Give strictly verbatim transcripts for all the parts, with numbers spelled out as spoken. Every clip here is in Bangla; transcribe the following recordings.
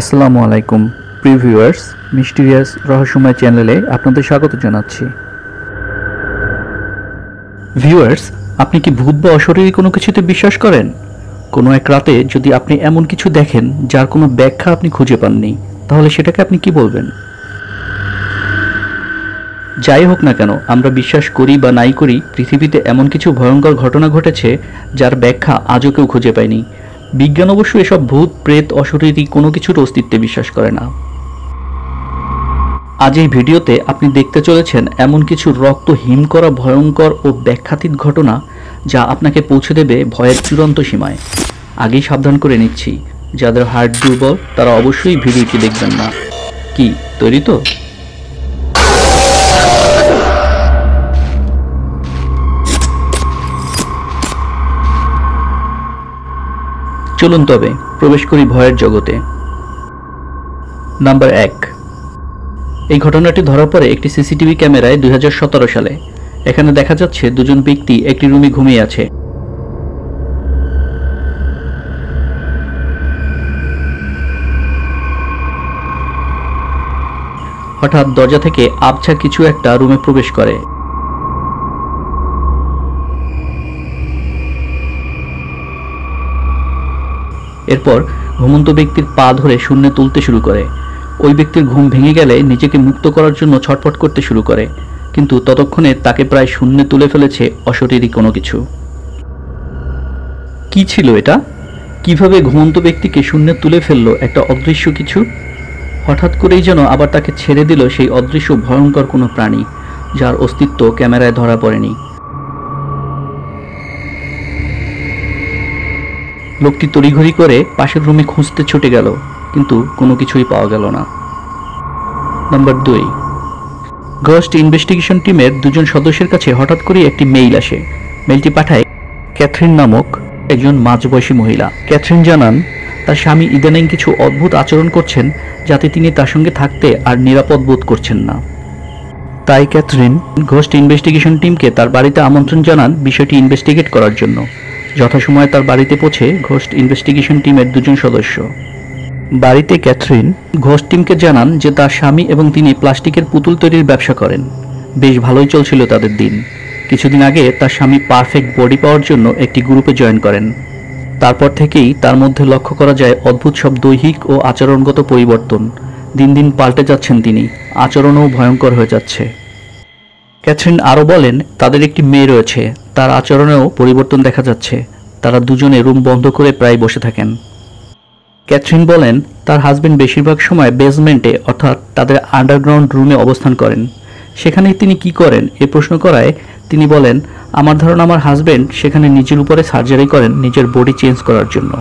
আসসালামু আলাইকুম প্রিয় ভিউয়ার্স, মিস্টিরিয়াস রহস্যময় চ্যানেলে আপনাদের স্বাগত জানাচ্ছি। ভিউয়ার্স, আপনি কি ভূত বা অশরীরী কোনো কিছুতে বিশ্বাস করেন? কোনো এক রাতে যদি আপনি এমন কিছু দেখেন যার কোনো ব্যাখ্যা আপনি খুঁজে পাননি, তাহলে সেটাকে আপনি কি বলবেন? যাই হোক না কেন, আমরা বিশ্বাস করি বা নাই করি, পৃথিবীতে এমন কিছু ভয়ঙ্কর ঘটনা ঘটেছে যার ব্যাখ্যা আজও কেউ খুঁজে পায়নি। বিজ্ঞান অবশ্য এসব ভূত, প্রেত, অশরীরী কোনো কিছুর অস্তিত্বে বিশ্বাস করে না। আজ এই ভিডিওতে আপনি দেখতে চলেছেন এমন কিছু রক্ত হিম করা ভয়ঙ্কর ও ব্যাখ্যাতীত ঘটনা যা আপনাকে পৌঁছে দেবে ভয়ের চূড়ান্ত সীমায়। আগেই সাবধান করে নিচ্ছি, যাদের হার্ট দুর্বল তারা অবশ্যই ভিডিওটি দেখবেন না। কি তৈরি তো? চলুন তবে প্রবেশ করি ভয়ের জগতে। নাম্বার এক। এই ঘটনাটি ধরার পরে একটি সিসিটিভি ক্যামেরায় দুই হাজার সতেরো সালে এখানে দেখা যাচ্ছে দুজন ব্যক্তি একটি রুমে ঘুমিয়ে আছে। হঠাৎ দরজা থেকে আবছা কিছু একটা রুমে প্রবেশ করে। এরপর ঘুমন্ত ব্যক্তির পা ধরে শূন্যে তুলতে শুরু করে। ওই ব্যক্তির ঘুম ভেঙে গেলে নিজেকে মুক্ত করার জন্য ছটফট করতে শুরু করে, কিন্তু ততক্ষণে তাকে প্রায় শূন্যে তুলে ফেলেছে অশরীরী কোনো কিছু। কি ছিল এটা? কিভাবে ঘুমন্ত ব্যক্তিকে শূন্যে তুলে ফেললো একটা অদৃশ্য কিছু? হঠাৎ করেই যেন আবার তাকে ছেড়ে দিল সেই অদৃশ্য ভয়ঙ্কর কোনো প্রাণী যার অস্তিত্ব ক্যামেরায় ধরা পড়েনি। লোকটি তড়িঘড়ি করে পাশের রুমে খুঁজতে ছুটে গেল, কিন্তু কোনো কিছুই পাওয়া গেল না। নাম্বার দুই। ঘোস্ট ইনভেস্টিগেশন টিমের দুজন সদস্যের কাছে হঠাৎ করে একটি মেইল আসে। মেইলটি পাঠায় ক্যাথরিন নামক একজন মাঝবয়সী মহিলা। ক্যাথরিন জানান তার স্বামী ইদানিং কিছু অদ্ভুত আচরণ করছেন যাতে তিনি তার সঙ্গে থাকতে আর নিরাপদ বোধ করছেন না। তাই ক্যাথরিন ঘোস্ট ইনভেস্টিগেশন টিমকে তার বাড়িতে আমন্ত্রণ জানান বিষয়টি ইনভেস্টিগেট করার জন্য। যথাসময়ে তার বাড়িতে পৌঁছে ঘোস্ট ইনভেস্টিগেশন টিমের দুজন সদস্য। বাড়িতে ক্যাথরিন ঘোস্ট টিমকে জানান যে তার স্বামী এবং তিনি প্লাস্টিকের পুতুল তৈরির ব্যবসা করেন। বেশ ভালোই চলছিল তাদের দিন। কিছুদিন আগে তার স্বামী পারফেক্ট বডি পাওয়ার জন্য একটি গ্রুপে জয়েন করেন। তারপর থেকেই তার মধ্যে লক্ষ্য করা যায় অদ্ভুত সব দৈহিক ও আচরণগত পরিবর্তন। দিন দিন পাল্টে যাচ্ছেন তিনি, আচরণও ভয়ঙ্কর হয়ে যাচ্ছে। ক্যাথরিন আরও বলেন তাদের একটি মেয়ে রয়েছে, তার আচরণেও পরিবর্তন দেখা যাচ্ছে। তারা দুজনে রুম বন্ধ করে প্রায় বসে থাকেন। ক্যাথরিন বলেন তার হাজবেন্ড বেশিরভাগ সময় বেসমেন্টে, অর্থাৎ তাদের আন্ডারগ্রাউন্ড রুমে অবস্থান করেন। সেখানে তিনি কি করেন এ প্রশ্ন করায় তিনি বলেন, আমার ধারণা আমার হাজবেন্ড সেখানে নিজের উপরে সার্জারি করেন নিজের বডি চেঞ্জ করার জন্য।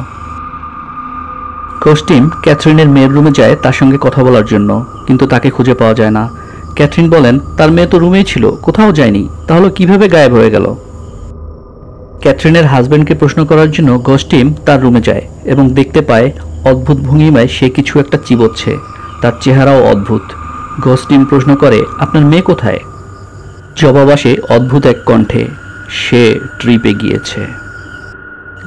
ঘোস্ট টিম ক্যাথরিনের মেয়ের রুমে যায় তার সঙ্গে কথা বলার জন্য, কিন্তু তাকে খুঁজে পাওয়া যায় না। ক্যাথরিন বলেন তার মেয়ে তো রুমেই ছিল, কোথাও যায়নি, তাহলে কিভাবে গায়েব হয়ে গেল? ক্যাথরিনের হাজব্যান্ডকে প্রশ্ন করার জন্য ঘোস্ট টিম তার রুমে যায় এবং দেখতে পায় অদ্ভুত ভঙ্গিমায় সে কিছু একটা চিবোচ্ছে। তার চেহারাও অদ্ভুত। ঘোস্ট টিম প্রশ্ন করে, আপনার মেয়ে কোথায়? জবাব আসে অদ্ভুত এক কণ্ঠে, সে ট্রিপে গিয়েছে।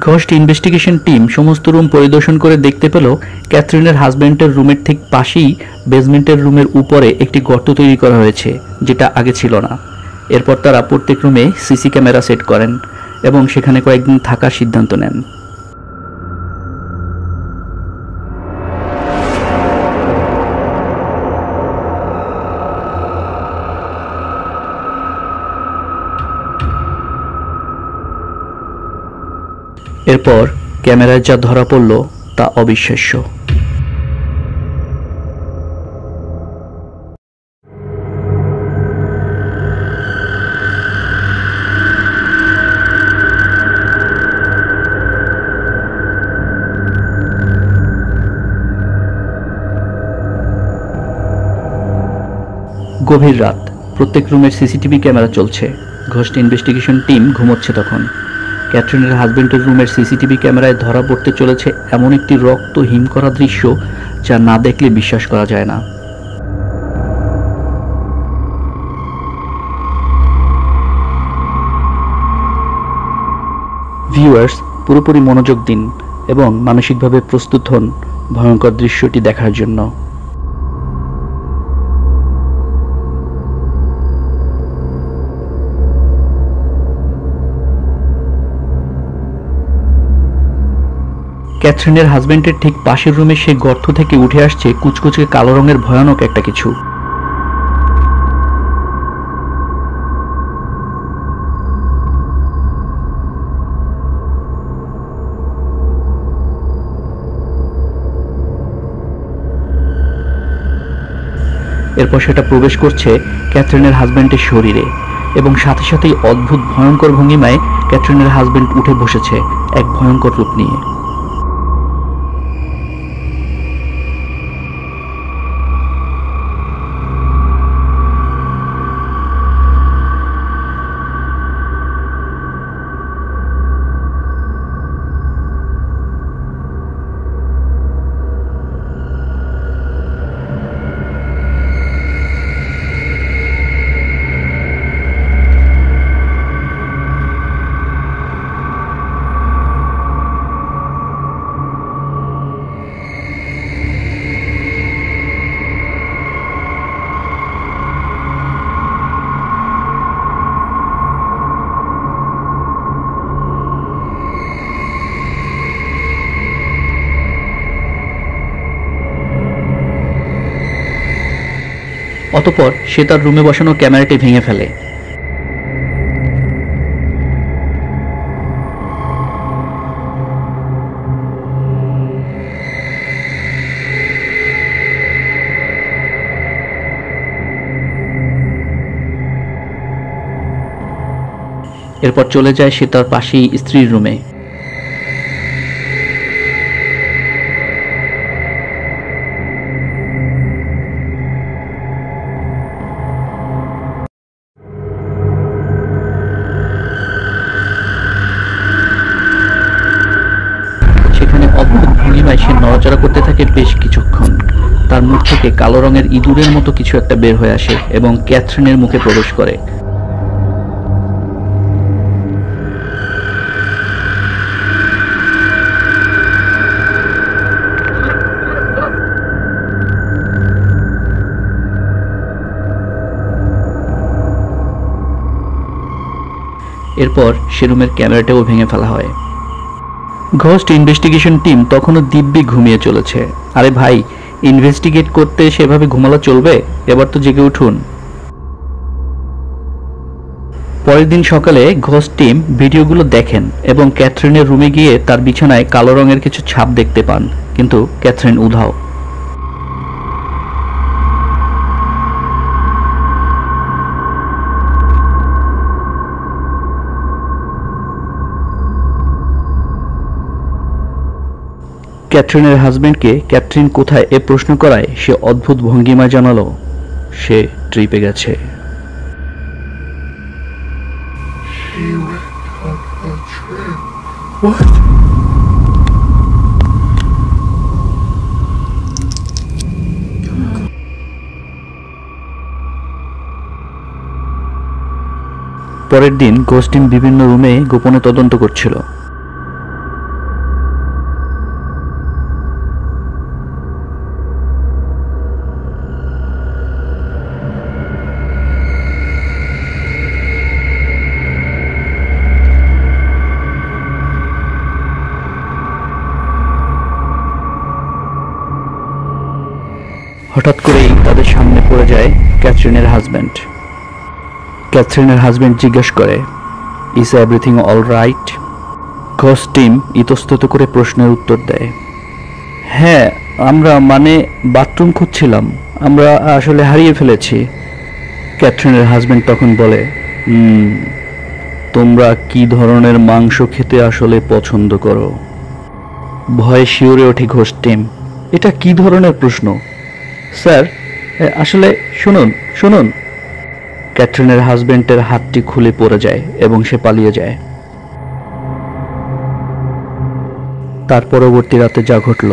ঘোস্ট ইনভেস্টিগেশন টিম সমস্ত রুম পরিদর্শন করে দেখতে পেল ক্যাথরিনের হাজব্যান্ডের রুমের ঠিক পাশেই বেসমেন্টের রুমের উপরে একটি গর্ত তৈরি করা হয়েছে, যেটা আগে ছিল না। এরপর তারা প্রত্যেক রুমে সিসি ক্যামেরা সেট করেন এবং সেখানে কয়েকদিন থাকার সিদ্ধান্ত নেন। এরপর ক্যামেরায় যা ধরা পড়ল তা অবিশ্বাস্য। গভীর রাত, প্রত্যেক রুমের সিসিটিভি ক্যামেরা চলছে। ঘোস্ট ইনভেস্টিগেশন টিম ঘুমোচ্ছে তখন। ক্যাথরিনের হাজবেন্ডের রুমের সিসিটিভি ক্যামেরায় ধরা পড়তে চলেছে এমন একটি রক্ত হিম করা দৃশ্য যা না দেখলে বিশ্বাস করা যায় না। ভিউয়ার্স, পুরোপুরি মনোযোগ দিন এবং মানসিকভাবে প্রস্তুত হন, ভয়ঙ্কর দৃশ্যটি দেখার জন্য। ক্যাথরিনের হাজবেন্ডের ঠিক পাশের রুমে সেই গর্ত থেকে উঠে আসছে কুচকুচে কালো রঙের ভয়ানক একটা কিছু। এরপর সেটা প্রবেশ করছে ক্যাথরিনের হাজবেন্ডের শরীরে এবং সাথে সাথেই অদ্ভুত ভয়ঙ্কর ভঙ্গিমায় ক্যাথরিনের হাজবেন্ড উঠে বসেছে এক ভয়ঙ্কর রূপ নিয়ে। অতঃপর সে তার রুমে বসানো ক্যামেরাটি ভেঙে ফেলে। এরপর চলে যায় সে তার পাশেই স্ত্রীর রুমে। কালো রঙের ইঁদুরের মতো কিছু একটা বের হয়ে আসে এবং ক্যাথরিনের মুখে প্রবেশ করে। এরপর সে রুমের ক্যামেরাটাও ভেঙে ফেলা হয়। ঘোস্ট ইনভেস্টিগেশন টিম তখনও দিব্যি ঘুমিয়ে চলেছে। আরে ভাই, ইনভেস্টিগেট করতে সেভাবে ঘুমালো চলবে? এবার তো জেগে উঠুন। পরের দিন সকালে ঘোস্ট টিম ভিডিওগুলো দেখেন এবং ক্যাথরিনের রুমে গিয়ে তার বিছানায় কালো রঙের কিছু ছাপ দেখতে পান, কিন্তু ক্যাথরিন উধাও। ক্যাথরিনের হাজবেন্ডকে ক্যাথরিন কোথায় এ প্রশ্ন করায় সে অদ্ভুত ভঙ্গিমা জানালো সে ট্রিপে গেছে। পরের দিন ঘোস্ট টিম বিভিন্ন রুমে গোপনে তদন্ত করছিল। হঠাৎ করেই তাদের সামনে পড়ে যায় ক্যাথরিনের হাজব্যান্ড। ক্যাথরিনের হাজব্যান্ড জিজ্ঞেস করে, is everything all right? Ghost team ইতস্তত করে প্রশ্নের উত্তর দেয়, হ্যাঁ আমরা মানে বাথরুম খুঁজছিলাম, আমরা আসলে হারিয়ে ফেলেছি। ক্যাথরিনের হাজব্যান্ড তখন বলে, হুম তোমরা কি ধরনের মাংস খেতে আসলে পছন্দ করো? ভয়ে শিউরে ওঠে ঘোস্ট টিম। এটা কি ধরনের প্রশ্ন? স্যার আসলে শুনুন শুনুন। ক্যাথরিনের হাজবেন্ডের হাতটি খুলে পড়ে যায় এবং সে পালিয়ে যায়। তার পরবর্তী রাতে যা ঘটল,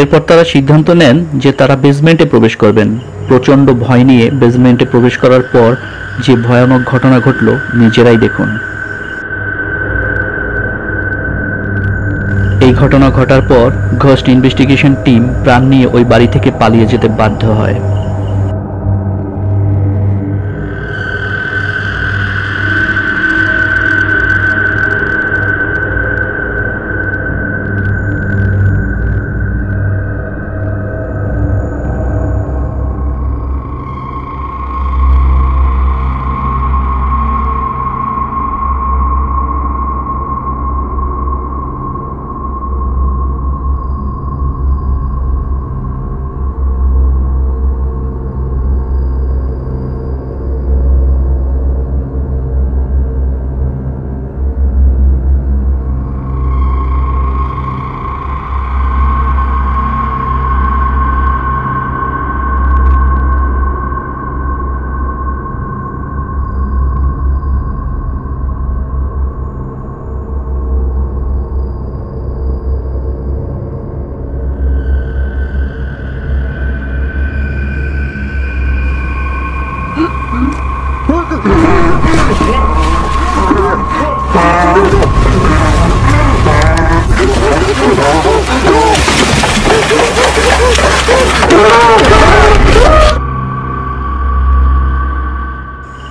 এরপর তারা সিদ্ধান্ত নেন যে তারা বেসমেন্টে প্রবেশ করবেন। প্রচন্ড ভয় নিয়ে বেসমেন্টে প্রবেশ করার পর যে ভয়ানক ঘটনা ঘটল নিজেরাই দেখুন। এই ঘটনা ঘটার পর ঘোস্ট ইনভেস্টিগেশন টিম প্রাণ নিয়ে ওই বাড়ি থেকে পালিয়ে যেতে বাধ্য হয়।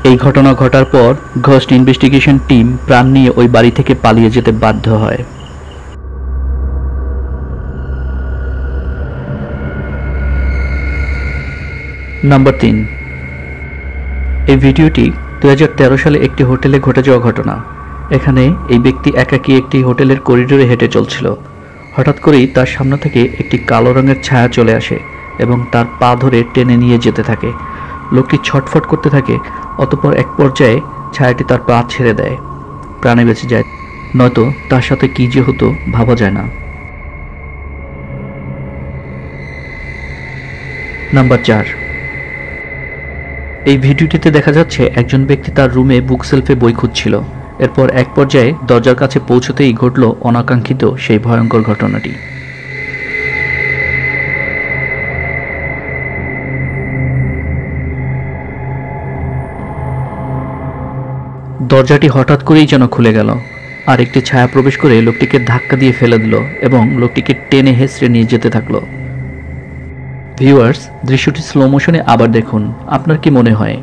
এই ঘটনা ঘটার পর ঘোস্ট ইনভেস্টিগেশন টিম প্রাণ নিয়ে ওই বাড়ি থেকে পালিয়ে যেতে বাধ্য হয়। নাম্বার তিন। এই ভিডিওটি দুই হাজার তেরো সালে একটি হোটেলে ঘটে যাওয়া ঘটনা। এখানে এই ব্যক্তি একাকী একটি হোটেলের করিডোরে হেঁটে চলছিল। হঠাৎ করেই তার সামনে থেকে একটি কালো রঙের ছায়া চলে আসে এবং তার পা ধরে টেনে নিয়ে যেতে থাকে। লোকটি ছটফট করতে থাকে, অতঃপর এক পর্যায়ে ছায়াটি তার পা ছেড়ে দেয়। প্রাণে বেঁচে যায়, নয়তো তার সাথে কী যে হতো ভাবা যায় না। নাম্বার চার। এই ভিডিওটিতে দেখা যাচ্ছে একজন ব্যক্তি তার রুমে বুক সেলফে বই খুঁজছিল। এরপর এক পর্যায়ে দরজার কাছে পৌঁছতেই ঘটল অনাকাঙ্ক্ষিত সেই ভয়ঙ্কর ঘটনাটি। দরজাটি হঠাৎ করেই যেন খুলে গেল, আর একটি ছায়া প্রবেশ করে লোকটিকে ধাক্কা দিয়ে ফেলে দিল এবং লোকটিকে টেনে হেঁচড়ে নিয়ে যেতে থাকলো। ভিউয়ার্স, দৃশ্যটি স্লো মোশনে আবার দেখুন। আপনার কি মনে হয়,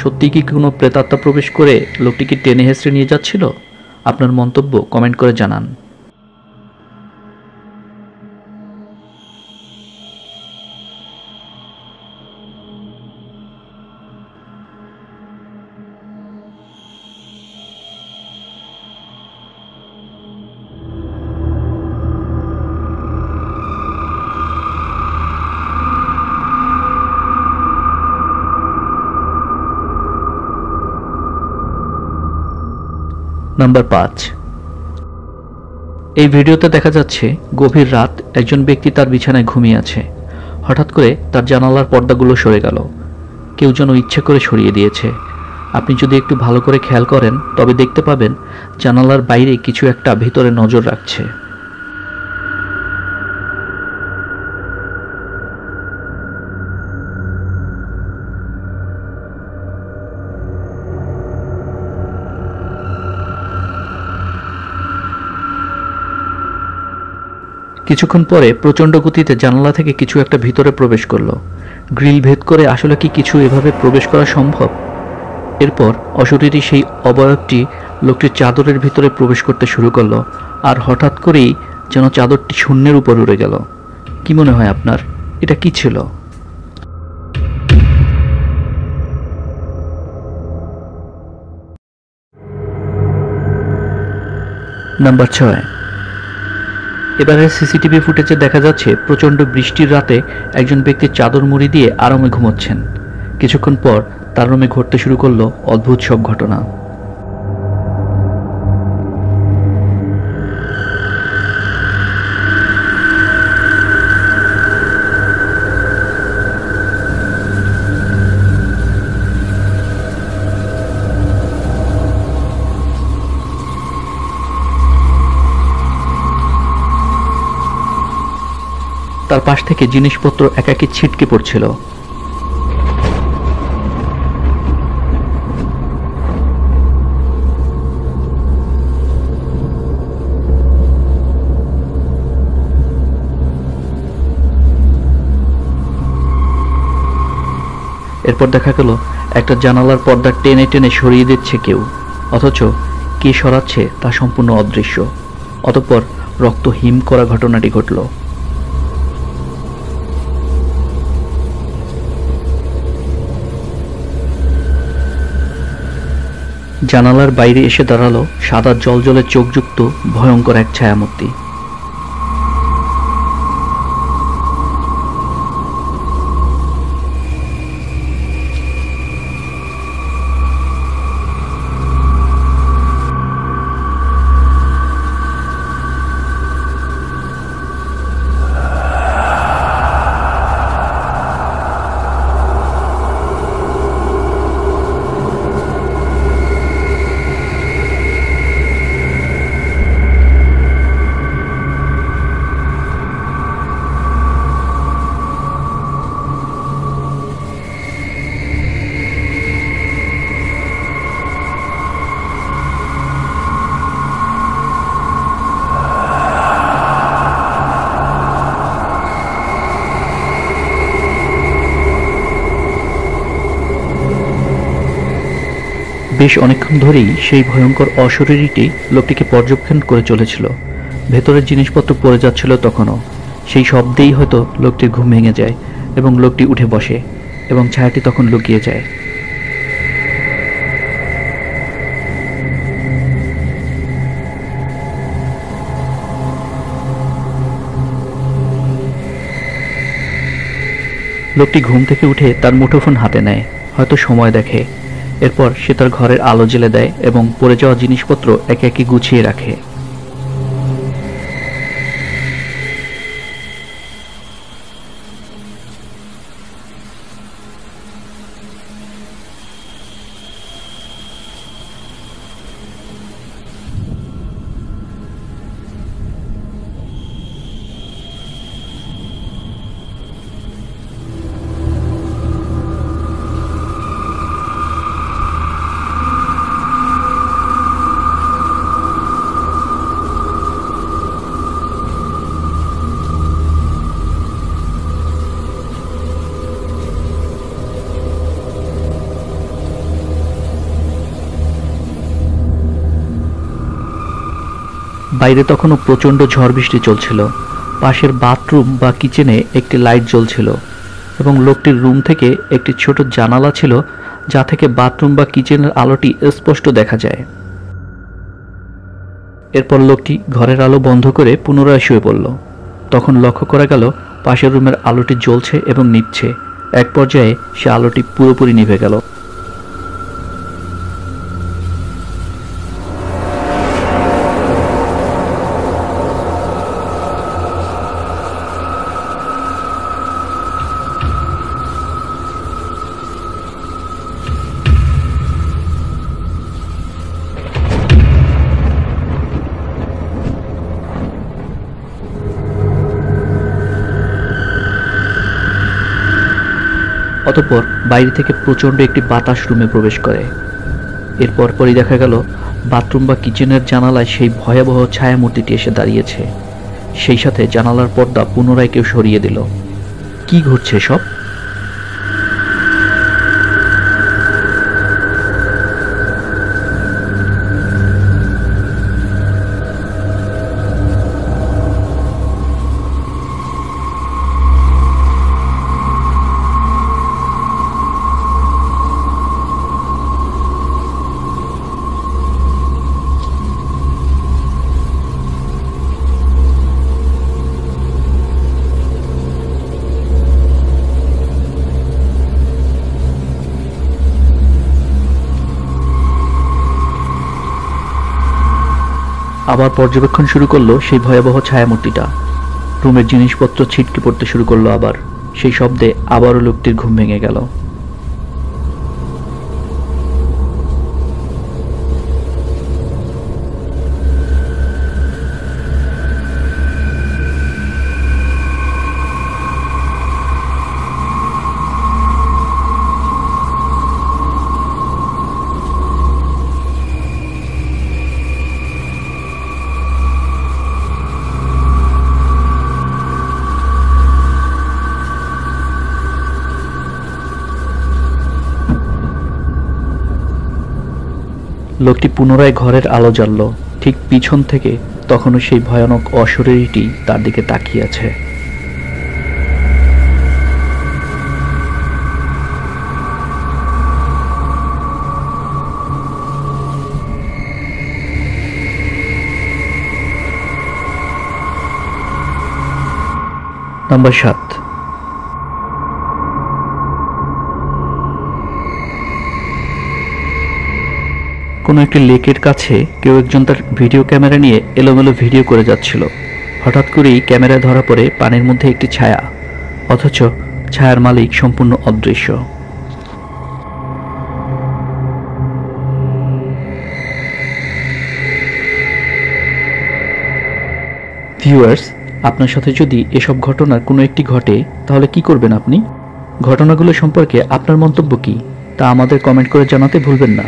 সত্যি কি কোনো প্রেতাত্মা প্রবেশ করে লোকটিকে টেনে হেঁচড়ে নিয়ে যাচ্ছিল? আপনার মন্তব্য কমেন্ট করে জানান। নাম্বার পাঁচ। এই ভিডিওতে দেখা যাচ্ছে গভীর রাত একজন ব্যক্তি তার বিছানায় ঘুমিয়ে আছে। হঠাৎ করে তার জানালার পর্দাগুলো সরে গেল, কেউ যেন ইচ্ছে করে সরিয়ে দিয়েছে। আপনি যদি একটু ভালো করে খেয়াল করেন তবে দেখতে পাবেন জানালার বাইরে কিছু একটা ভিতরে নজর রাখছে। কিছুক্ষণ পরে প্রচণ্ড গতিতে জানালা থেকে কিছু একটা ভিতরে প্রবেশ করলো। গ্রিল ভেদ করে আসলে কি কিছু এভাবে প্রবেশ করা সম্ভব? এরপর অশরীরী সেই অবয়বটি লোকটির চাদরের ভিতরে প্রবেশ করতে শুরু করলো, আর হঠাৎ করেই যেন চাদরটি শূন্যের উপর উড়ে গেল। কি মনে হয় আপনার, এটা কি ছিল? নাম্বার ছয়। এবারে সিসিটিভি ফুটেজে দেখা যাচ্ছে প্রচণ্ড বৃষ্টির রাতে একজন ব্যক্তি চাদর মুড়ি দিয়ে আরামে ঘুমোচ্ছেন। কিছুক্ষণ পর তার রুমে ঘটতে শুরু করলো অদ্ভুত সব ঘটনা। তার পাশ থেকে জিনিসপত্র একাকি ছিটকে পড়ছিল। এরপর দেখা গেল একটা জানালার পর্দা টেনে টেনে সরিয়ে দিচ্ছে কেউ, অথচ কে সরাচ্ছে তা সম্পূর্ণ অদৃশ্য। অতঃপর রক্ত হিম করা ঘটনাটি ঘটল। জানালার বাইরে এসে দাঁড়ালো সাদা জলজলে চোখযুক্ত ভয়ঙ্কর এক ছায়ামূর্তি। বেশ অনেকক্ষণ ধরেই সেই ভয়ঙ্কর অশরীরীটি লোকটিকে পর্যবেক্ষণ করে চলেছিল। ভেতরের জিনিসপত্র পড়ে যাচ্ছিল তখনও। সেই শব্দেই হয়তো লোকটির ঘুম ভেঙে যায় এবং লোকটি উঠে বসে এবং ছায়াটি তখন লুকিয়ে যায়। লোকটি ঘুম থেকে উঠে তার মুঠোফোন হাতে নেয়, হয়তো সময় দেখে। এরপর সে তার ঘরের আলো জ্বেলে দেয় এবং পড়ে যাওয়া জিনিসপত্র একে একে গুছিয়ে রাখে। বাইরে তখনও প্রচণ্ড ঝড় বৃষ্টি চলছিল। পাশের বাথরুম বা কিচেনে একটি লাইট জ্বলছিল এবং লোকটির রুম থেকে একটি ছোট জানালা ছিল যা থেকে বাথরুম বা কিচেনের আলোটি স্পষ্ট দেখা যায়। এরপর লোকটি ঘরের আলো বন্ধ করে পুনরায় শুয়ে পড়ল। তখন লক্ষ্য করা গেল পাশের রুমের আলোটি জ্বলছে এবং নিভছে। এক পর্যায়ে সে আলোটি পুরোপুরি নিভে গেল। অতঃপর বাইরে থেকে প্রচণ্ড একটি বাতাস রুমে প্রবেশ করে। এরপর পরই দেখা গেল বাথরুম বা কিচেনের জানালায় সেই ভয়াবহ ছায়ামূর্তিটি এসে দাঁড়িয়েছে। সেই সাথে জানালার পর্দা পুনরায় কেউ সরিয়ে দিল। কি ঘটছে সব? আবার পর্যবেক্ষণ শুরু করলো সেই ভয়াবহ ছায়ামূর্তিটা। রুমের জিনিসপত্র ছিটকে পড়তে শুরু করলো আবার। সেই শব্দে আবারও লোকটির ঘুম ভেঙে গেল। लोकटी पुनराय घरेर आलो जल्लो ठीक पीछन थेके तखनो सेई भयानक अशरीरीटी तार दिके ताकिये आछे। नम्बर सात, कोनो एकटी लेकेर काछे केउ एकजन तार भिडियो क्यामेरा निये एलोमेलो भिडियो करे जाच्छिलो। हठात् करेई क्यामेराय धरा पड़े पानिर मध्ये एकटी छाया, अथच छायार मालिक सम्पूर्ण अदृश्य। ভিউয়ার্স, আপনার সাথে যদি এসব ঘটনার কোনো একটি ঘটে তাহলে কি করবেন আপনি? ঘটনাগুলো সম্পর্কে আপনার মন্তব্য কি তা আমাদের কমেন্ট করে জানাতে ভুলবেন না।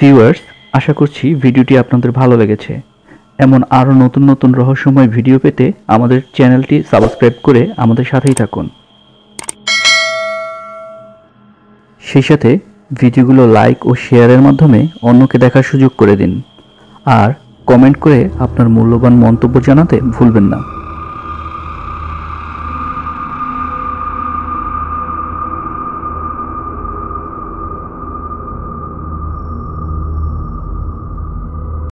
ভিউয়ার্স, আশা করছি ভিডিওটি আপনাদের ভালো লেগেছে। এমন আরও নতুন নতুন রহস্যময় ভিডিও পেতে আমাদের চ্যানেলটি সাবস্ক্রাইব করে আমাদের সাথেই থাকুন। সেই সাথে ভিডিওগুলো লাইক ও শেয়ারের মাধ্যমে অন্যকে দেখার সুযোগ করে দিন, আর কমেন্ট করে আপনার মূল্যবান মন্তব্য জানাতে ভুলবেন না।